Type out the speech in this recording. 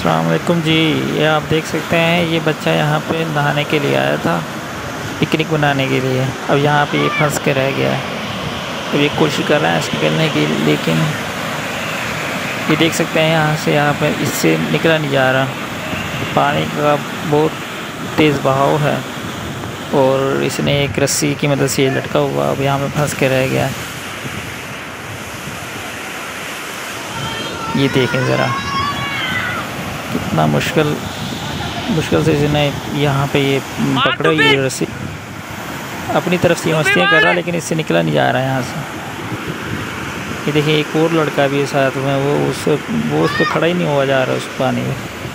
अस्सलाम वालेकुम जी। ये आप देख सकते हैं ये बच्चा यहाँ पे नहाने के लिए आया था, पिकनिक बनाने के लिए। अब यहाँ पे ये फंस के रह गया है। अब ये कोशिश कर रहा है इसको निकलने की, लेकिन ये देख सकते हैं यहाँ से, यहाँ पे इससे निकला नहीं जा रहा। पानी का बहुत तेज़ बहाव है और इसने एक रस्सी की मदद से लटका हुआ, अब यहाँ पे फंस के रह गया है। ये देखें ज़रा कितना मुश्किल से इसने यहाँ पे ये पकड़ो, ये रस्सी अपनी तरफ से मस्तियाँ कर रहा, लेकिन इससे निकला नहीं जा रहा है यहाँ से। ये देखिए एक और लड़का भी है साथ में, वो उसको खड़ा ही नहीं हुआ जा रहा उस पानी में।